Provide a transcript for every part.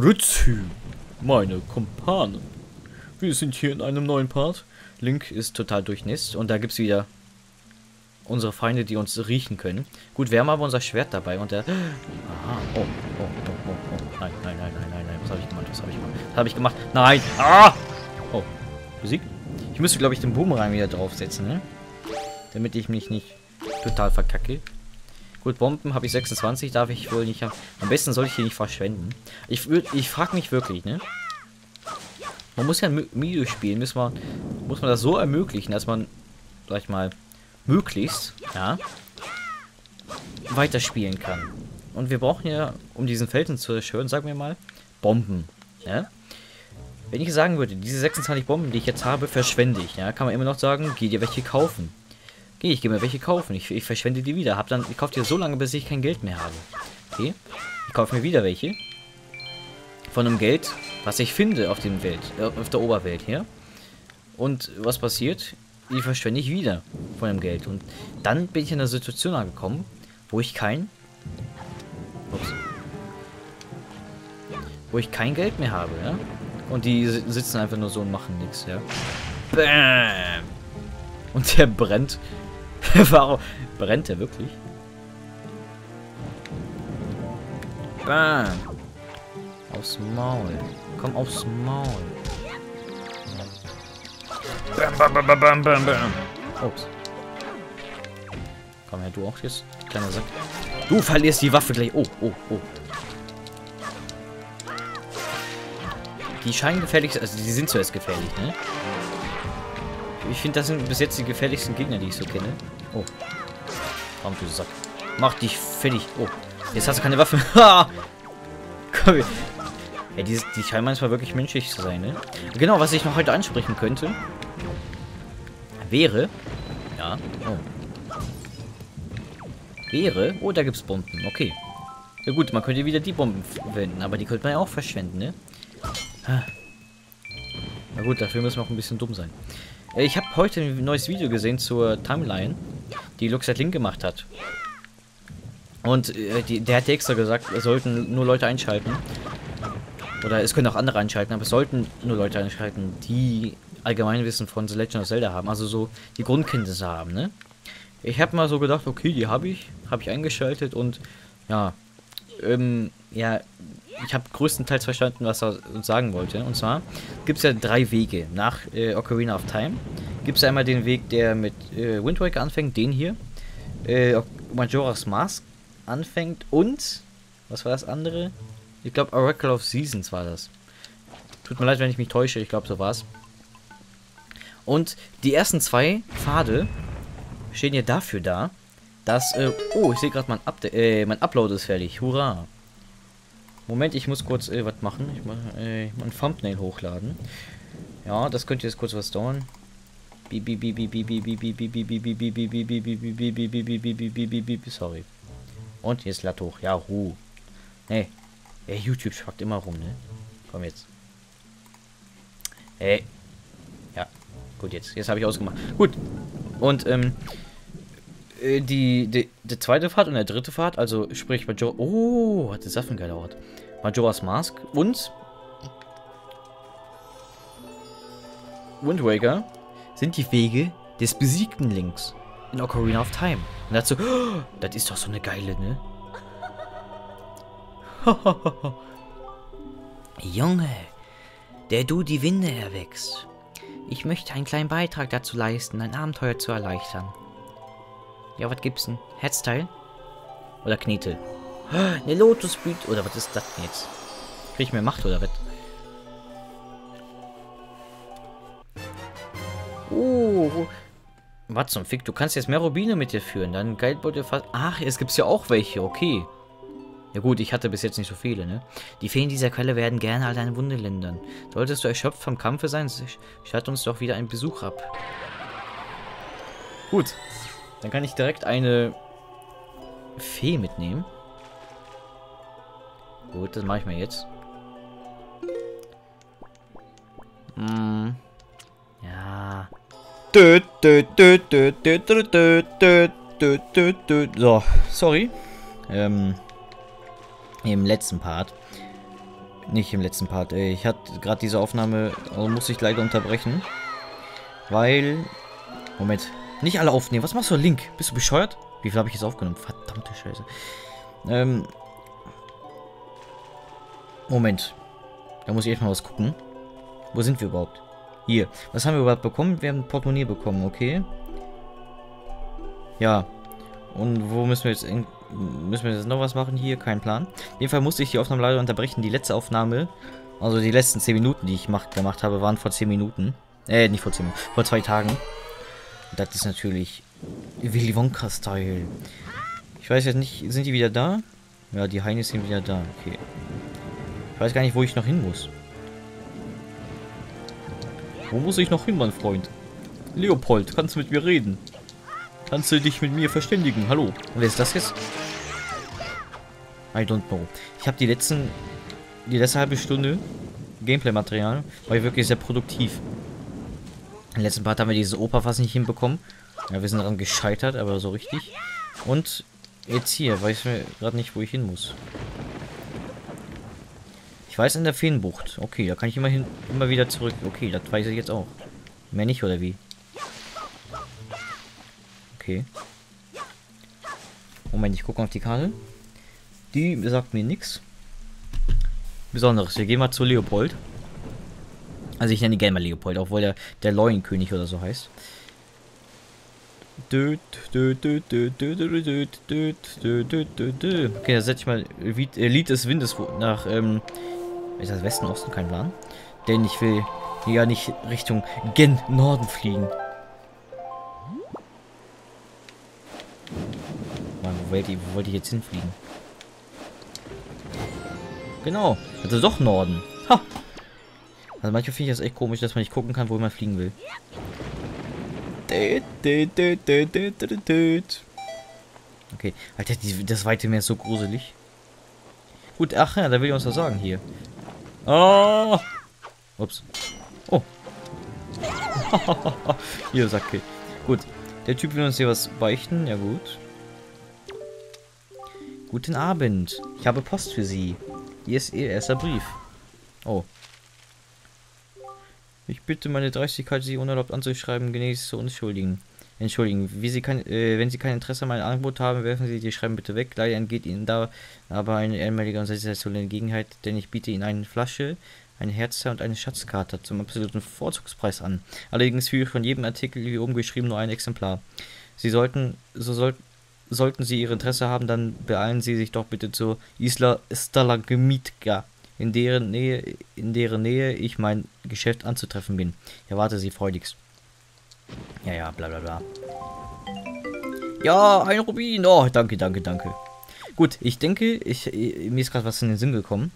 Grüezi, meine Kumpanen. Wir sind hier in einem neuen Part. Link ist total durchnässt und da gibt's wieder unsere Feinde, die uns riechen können. Gut, wir haben aber unser Schwert dabei und der... Aha, oh. Nein, nein. Was habe ich gemacht? Nein! Ah! Oh, Musik. Ich müsste, glaube ich, den Boomerang wieder draufsetzen, ne? Damit ich mich nicht total verkacke. Gut, Bomben habe ich 26, darf ich wohl nicht haben. Am besten sollte ich hier nicht verschwenden. Ich frage mich wirklich, ne? Man muss ja ein Videospiel, muss man das so ermöglichen, dass man, sag ich mal, möglichst, ja, weiterspielen kann. Und wir brauchen ja, um diesen Felsen zu zerstören, sagen wir mal, Bomben, ja? Wenn ich sagen würde, diese 26 Bomben, die ich jetzt habe, verschwende ich, ja, kann man immer noch sagen, geh dir welche kaufen. Okay, ich gehe mir welche kaufen. Ich verschwende die wieder. Ich kaufe die so lange, bis ich kein Geld mehr habe. Okay, ich kaufe mir wieder welche. Von einem Geld, was ich finde auf dem Welt, auf der Oberwelt hier. Und was passiert? Die verschwende ich wieder von dem Geld. Und dann bin ich in einer Situation angekommen, wo ich kein Geld mehr habe, ja. Und die sitzen einfach nur so und machen nichts, ja. Bam! Und der brennt. Warum brennt der wirklich? Bam. Aufs Maul. Komm aufs Maul. Bam, bam, bam, bam, bam, bam. Ups. Komm her, du auch jetzt. Kleiner Sack. Du verlierst die Waffe gleich. Oh. Die scheinen gefährlich. Also, die sind zuerst gefährlich, ne? Ich finde, das sind bis jetzt die gefährlichsten Gegner, die ich so kenne. Oh. Komm, du Sack. Mach dich fertig. Oh. Jetzt hast du keine Waffe. Ha! Komm. Ja, die scheinen manchmal wirklich menschlich zu sein, ne? Genau, was ich noch heute ansprechen könnte, wäre... Ja. Oh. Wäre... Oh, da gibt's Bomben. Okay. Ja gut, man könnte wieder die Bomben verwenden, aber die könnte man ja auch verschwenden, ne? Ha. Na gut, dafür müssen wir auch ein bisschen dumm sein. Ich habe heute ein neues Video gesehen zur Timeline, die Link gemacht hat. Und der hat extra gesagt, es sollten nur Leute einschalten. Oder es können auch andere einschalten, aber es sollten nur Leute einschalten, die Allgemeinwissen von The Legend of Zelda haben. Also so die Grundkenntnisse haben, ne? Ich habe mal so gedacht, okay, die habe ich eingeschaltet und ja, ich habe größtenteils verstanden, was er uns sagen wollte. Und zwar gibt es ja drei Wege. Nach Ocarina of Time gibt es einmal den Weg, der mit Wind Waker anfängt, den hier. Majora's Mask anfängt und... Was war das andere? Ich glaube, Oracle of Seasons war das. Tut mir leid, wenn ich mich täusche. Ich glaube, so war es. Und die ersten zwei Pfade stehen hier dafür da, dass... oh, ich sehe gerade, mein Upload ist fertig. Hurra! Moment, ich muss kurz was machen. Ich mache ein Thumbnail hochladen. Ja, das könnte jetzt kurz was dauern. Sorry. Und jetzt Latte hoch. Ja, Ruhe. Hey. YouTube schwackt immer rum, ne? Komm jetzt. Hey. Ja. Gut, jetzt habe ich ausgemacht. Gut. Und der zweite Pfad und der dritte Pfad, also sprich hat das Saffen gedauert. Majora's Mask und Wind Waker sind die Wege des besiegten Links in Ocarina of Time. Und dazu, das ist doch so eine geile, ne? Junge, der du die Winde erwächst. Ich möchte einen kleinen Beitrag dazu leisten, dein Abenteuer zu erleichtern. Ja, was gibt's denn? Herzteil? Oder Knetel? Eine Lotusblüte? Oder was ist das denn jetzt? Krieg ich mehr Macht oder was? Oh. Was zum Fick? Du kannst jetzt mehr Rubine mit dir führen. Dann Geldbeutel fast. Ach, es gibt's ja auch welche. Okay. Ja gut, ich hatte bis jetzt nicht so viele, ne? Die Feen dieser Quelle werden gerne all deine Wunde lindern. Solltest du erschöpft vom Kampfe sein, statt uns doch wieder einen Besuch ab. Gut. Dann kann ich direkt eine Fee mitnehmen. Gut, das mache ich mir jetzt. Ja. So, sorry. Im letzten Part Nicht im letzten Part. Ich hatte gerade diese Aufnahme, also muss ich leider unterbrechen. Weil... Moment. Nicht alle aufnehmen. Was machst du, Link? Bist du bescheuert? Wie viel habe ich jetzt aufgenommen? Verdammte Scheiße. Moment. Da muss ich echt mal was gucken. Wo sind wir überhaupt? Hier. Was haben wir überhaupt bekommen? Wir haben ein Portemonnaie bekommen, okay. Ja. Und wo müssen wir jetzt... Müssen wir jetzt noch was machen hier? Kein Plan. Auf jeden Fall musste ich die Aufnahme leider unterbrechen. Die letzte Aufnahme, also die letzten 10 Minuten, die ich gemacht habe, waren vor 10 Minuten. Nicht vor 10 Minuten, vor 2 Tagen. Und das ist natürlich Willy Wonka-Style. Ich weiß jetzt nicht, sind die wieder da? Ja, die Heine sind wieder da, okay. Ich weiß gar nicht, wo ich noch hin muss. Wo muss ich noch hin, mein Freund? Leopold, kannst du mit mir reden? Kannst du dich mit mir verständigen? Hallo. Wer ist das jetzt? I don't know. Ich habe die letzte halbe Stunde Gameplay-Material, war ich wirklich sehr produktiv. Im letzten Part haben wir diese Oper fast nicht hinbekommen. Ja, wir sind daran gescheitert, aber so richtig. Und jetzt hier, weiß ich gerade nicht, wo ich hin muss. Ich weiß, in der Feenbucht. Okay, da kann ich immer wieder zurück. Okay, das weiß ich jetzt auch. Mehr nicht, oder wie? Okay. Moment, ich gucke auf die Karte. Die sagt mir nichts Besonderes. Wir gehen mal zu Leopold. Also ich nenne ihn gerne mal Leopold, obwohl er der Leuenkönig oder so heißt. Okay, da setze ich mal Lied des Windes nach, ist das Westen, Osten? Kein Plan. Denn ich will ja nicht Richtung gen Norden fliegen. Wo wollte ich jetzt hinfliegen? Genau, also doch Norden. Ha! Also manchmal finde ich das echt komisch, dass man nicht gucken kann, wo man fliegen will. Okay, Alter, das weite Meer ist so gruselig. Gut, ach ja, da will ich uns was sagen hier. Oh! Ups. Oh. Hier, sagt okay. Gut, der Typ will uns hier was beichten, ja gut. Guten Abend. Ich habe Post für Sie. Hier ist Ihr erster Brief. Oh. Ich bitte meine Dreistigkeit, Sie unerlaubt anzuschreiben, genaues zu entschuldigen. Wenn Sie kein Interesse an meinem Angebot haben, werfen Sie die Schreiben bitte weg. Leider entgeht Ihnen da aber eine einmalige und sensationelle Gelegenheit, denn ich biete Ihnen eine Flasche, ein Herzer und eine Schatzkarte zum absoluten Vorzugspreis an. Allerdings führe ich von jedem Artikel, wie oben geschrieben, nur ein Exemplar. Sollten Sie Ihr Interesse haben, dann beeilen Sie sich doch bitte zur Isla Stalagmitka, in deren Nähe ich mein Geschäft anzutreffen bin. Ich erwarte Sie freudigst. Ja, bla bla bla. Ja, ein Rubin. Oh, danke. Gut, ich denke, mir ist gerade was in den Sinn gekommen.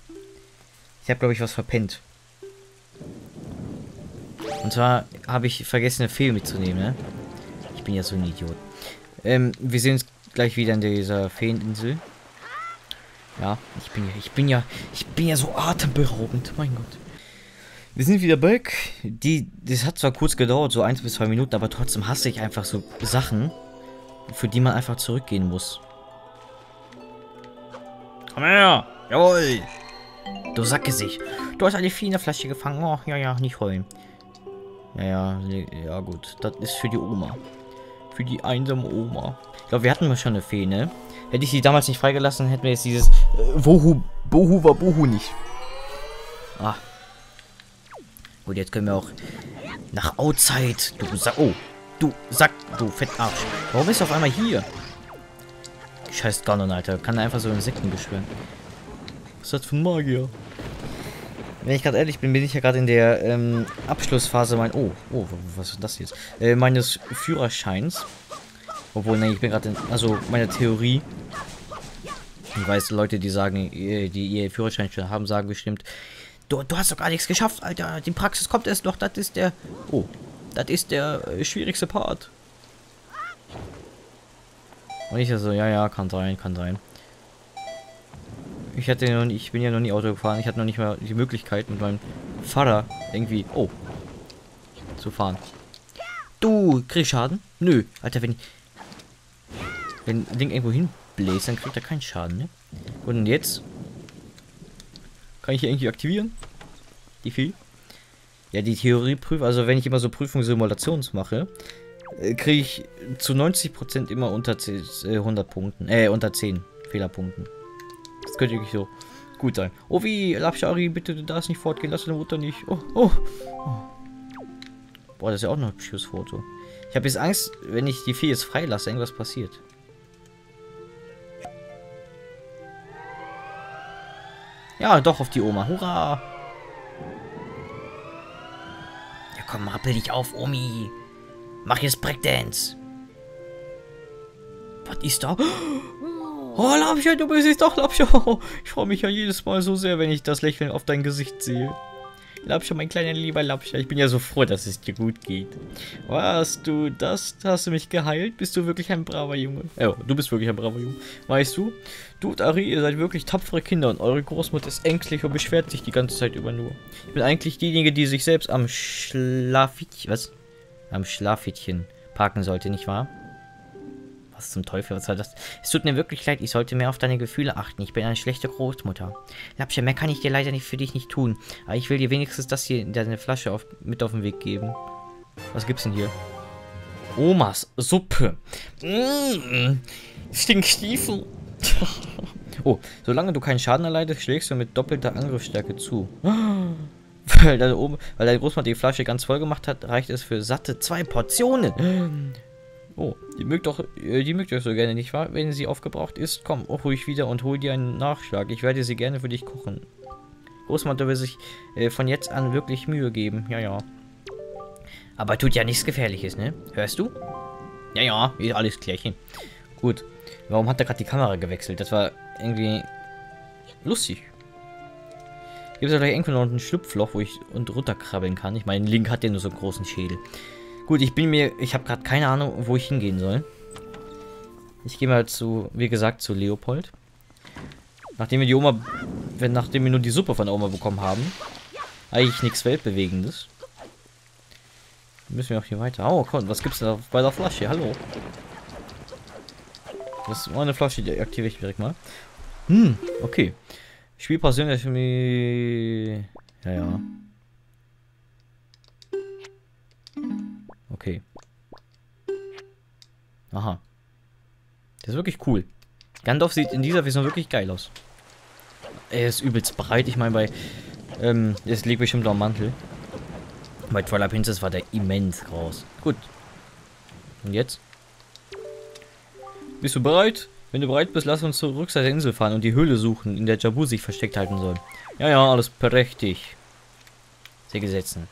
Ich habe, glaube ich, was verpennt. Und zwar habe ich vergessen, eine Fee mitzunehmen, ne? Ich bin ja so ein Idiot. Wir sehen uns gleich wieder in dieser Feeninsel. Ja, ich bin ja so atemberaubend, mein Gott. Wir sind wieder back. Das hat zwar kurz gedauert, so 1 bis 2 Minuten, aber trotzdem hasse ich einfach so Sachen, für die man einfach zurückgehen muss. Komm her! Jawohl! Du Sackgesicht! Du hast eine Fee in der Flasche gefangen. Oh, ja, nicht heulen. Ja, gut. Das ist für die Oma. Für die einsame Oma. Ich glaube, wir hatten mal schon eine Fee, ne? Hätte ich sie damals nicht freigelassen, hätten wir jetzt dieses Bohu war Bohu nicht. Ah. Gut, jetzt können wir auch nach Outside. Du Fettarsch. Warum bist du auf einmal hier? Scheiß Ganon, Alter. Kann einfach so Insekten beschwören. Was ist das für ein Magier? Wenn ich gerade ehrlich bin, ich ja gerade in der Abschlussphase was ist das jetzt? Meines Führerscheins. Obwohl, nein, ich bin gerade in... Also, meine Theorie. Ich weiß, Leute, die sagen, die ihr Führerschein schon haben, sagen bestimmt, du hast doch gar nichts geschafft, Alter. Die Praxis kommt erst noch. Das ist der... Oh, das ist der schwierigste Part. Und ich so, ja, kann sein. Ich bin ja noch nie Auto gefahren. Ich hatte noch nicht mal die Möglichkeit, mit meinem Vater irgendwie zu fahren. Du kriegst Schaden? Nö, Alter, wenn ein Ding irgendwo hinbläst, dann kriegt er keinen Schaden, ne? Und jetzt Kann ich hier irgendwie aktivieren? Die Vieh? Ja, die Theorieprüfung. Also wenn ich immer so Prüfungssimulations mache, kriege ich zu 90% immer unter 100 Punkten. Unter 10 Fehlerpunkten. Das könnte wirklich so gut sein. Oh wie, Lapschari, bitte du darfst nicht fortgehen. Lass deine Mutter nicht. Oh. Boah, das ist ja auch noch ein hübsches Foto. Ich habe jetzt Angst, wenn ich die Fee jetzt freilasse, irgendwas passiert. Ja, doch, auf die Oma. Hurra! Ja, komm, rappel dich auf, Omi. Mach jetzt Breakdance. Was ist da? Oh, Lapscha, du bist es doch, Lapscha. Ich freue mich ja jedes Mal so sehr, wenn ich das Lächeln auf dein Gesicht sehe. Lapscha, mein kleiner lieber Lapscha. Ich bin ja so froh, dass es dir gut geht. Was, du, das hast du mich geheilt? Bist du wirklich ein braver Junge? Ja, du bist wirklich ein braver Junge. Weißt du, du und Ari, ihr seid wirklich tapfere Kinder und eure Großmutter ist ängstlich und beschwert sich die ganze Zeit über nur. Ich bin eigentlich diejenige, die sich selbst am Schlafwittchen, was? Am Schlafwittchen parken sollte, nicht wahr? Was zum Teufel, was war das? Es tut mir wirklich leid, ich sollte mehr auf deine Gefühle achten. Ich bin eine schlechte Großmutter. Lapscha, mehr kann ich dir leider nicht für dich nicht tun. Aber ich will dir wenigstens das hier in deine Flasche mit auf den Weg geben. Was gibt's denn hier? Omas Suppe. Stinkstiefel. Oh, solange du keinen Schaden erleidest, schlägst du mit doppelter Angriffsstärke zu. Weil deine Großmutter die Flasche ganz voll gemacht hat, reicht es für satte 2 Portionen. Oh, die mögt euch so gerne, nicht wahr? Wenn sie aufgebraucht ist, komm, ruhig wieder und hol dir einen Nachschlag. Ich werde sie gerne für dich kochen. Großmutter will sich von jetzt an wirklich Mühe geben. Ja. Aber tut ja nichts Gefährliches, ne? Hörst du? Ja, ist alles klärchen. Gut. Warum hat er gerade die Kamera gewechselt? Das war irgendwie lustig. Gibt es ja gleich irgendwo noch ein Schlupfloch, wo ich runterkrabbeln kann? Ich meine, Link hat ja nur so einen großen Schädel. Gut, ich habe gerade keine Ahnung, wo ich hingehen soll. Ich gehe mal zu, wie gesagt, zu Leopold. Nachdem wir nur die Suppe von der Oma bekommen haben, eigentlich nichts Weltbewegendes. Müssen wir auch hier weiter. Oh, komm, was gibt's da bei der Flasche? Hallo. Das ist meine Flasche, die aktiviere ich direkt mal. Okay. Spiel persönlich. Ja. Okay. Aha. Das ist wirklich cool. Gandalf sieht in dieser Version wirklich geil aus. Er ist übelst breit. Ich meine, bei... das liegt bestimmt am Mantel. Bei Twilight Princess war der immens groß. Gut. Und jetzt? Bist du bereit? Wenn du bereit bist, lass uns zur Rückseite der Insel fahren und die Höhle suchen, in der Jabu sich versteckt halten soll. Ja, alles prächtig. Sehr gesetzen.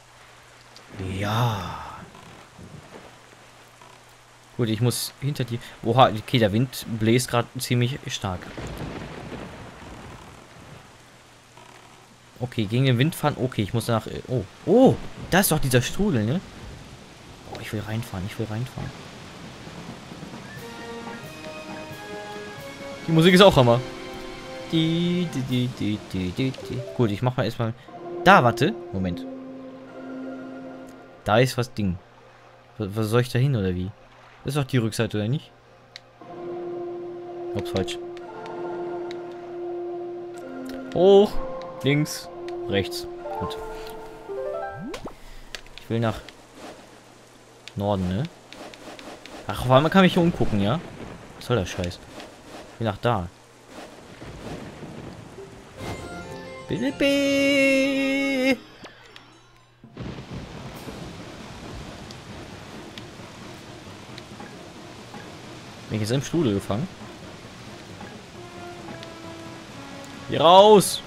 Ja... Gut, ich muss hinter die... Oha, okay, der Wind bläst gerade ziemlich stark. Okay, gegen den Wind fahren. Okay, ich muss nach... Oh, da ist doch dieser Strudel, ne? Oh, ich will reinfahren, Die Musik ist auch Hammer. Gut, ich mach mal erstmal... Da, warte. Moment. Da ist was Ding. Was soll ich da hin, oder wie? Das ist doch die Rückseite, oder nicht? Hab's falsch. Hoch, links, rechts. Gut. Ich will nach Norden, ne? Ach, auf einmal kann ich hier umgucken, ja? Was soll der Scheiß? Ich will nach da. Bibi! Bin ich jetzt im Strudel gefangen? Hier raus!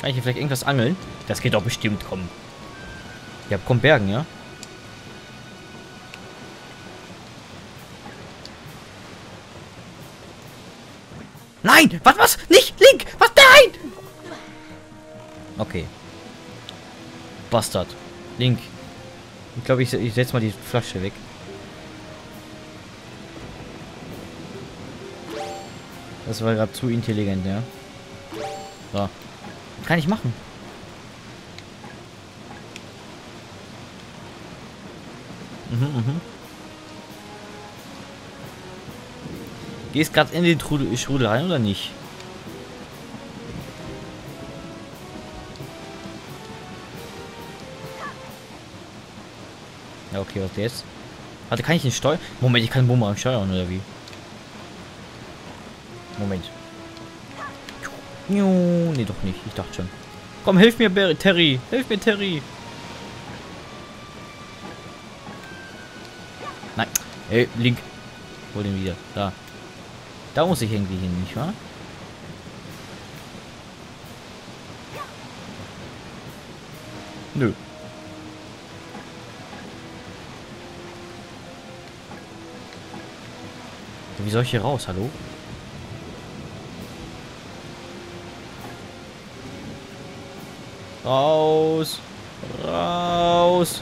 Kann ich hier vielleicht irgendwas angeln? Das geht doch bestimmt, komm. Ja, komm, Bergen, ja? Nein! Was? Nicht Link! Was? Nein! Okay. Bastard. Link. Ich glaube, ich setze mal die Flasche weg. Das war gerade zu intelligent, ja. So. Kann ich machen. Gehst gerade in die Schule rein oder nicht? Ja, okay, was jetzt? Warte, kann ich nicht steuern? Moment, ich kann Bumerang steuern oder wie? Moment. Nee, doch nicht. Ich dachte schon. Komm, hilf mir, Terry. Hilf mir, Terry. Nein. Ey, Link. Hol den wieder. Da. Da muss ich irgendwie hin, nicht wahr? Nö. Wie soll ich hier raus? Hallo? Raus! Raus!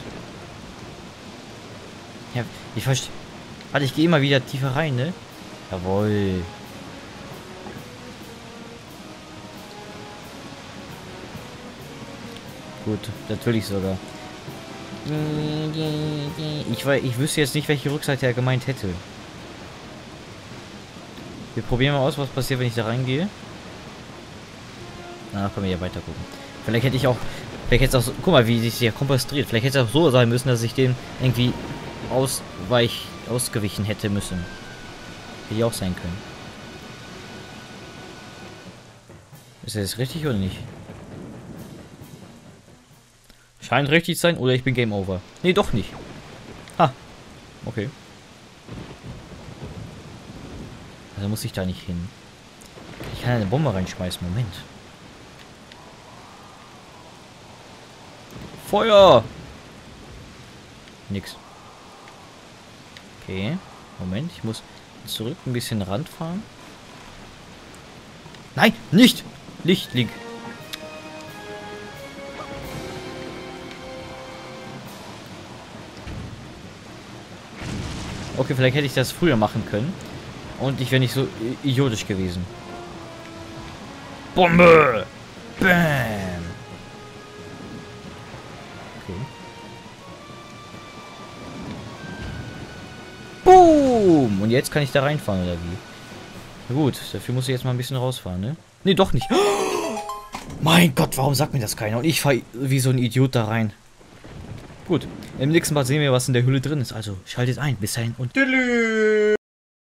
Ja, ich verstehe. Warte, ich gehe immer wieder tiefer rein, ne? Jawohl. Gut, natürlich sogar. Ich wüsste jetzt nicht, welche Rückseite er gemeint hätte. Wir probieren mal aus, was passiert, wenn ich da reingehe. Danach können wir ja weiter gucken. Vielleicht hätte ich auch. Vielleicht hätte es auch. Guck mal, wie sich der Kompass dreht. Vielleicht hätte es auch so sein müssen, dass ich den irgendwie ausgewichen hätte müssen. Hätte ich auch sein können. Ist das richtig oder nicht? Scheint richtig zu sein oder ich bin Game Over. Nee, doch nicht. Ha. Okay. Also muss ich da nicht hin. Ich kann eine Bombe reinschmeißen. Moment. Feuer! Nix. Okay. Moment, ich muss zurück ein bisschen ranfahren. Nein, nicht! Licht, Link. Okay, vielleicht hätte ich das früher machen können. Und ich wäre nicht so idiotisch gewesen. Bombe! Bam! Okay. Boom! Und jetzt kann ich da reinfahren, oder wie? Na gut, dafür muss ich jetzt mal ein bisschen rausfahren, ne? Ne, doch nicht. Oh! Mein Gott, warum sagt mir das keiner? Und ich fahre wie so ein Idiot da rein. Gut, im nächsten Part sehen wir, was in der Höhle drin ist. Also, schaltet ein. Bis dahin und... Tschüss!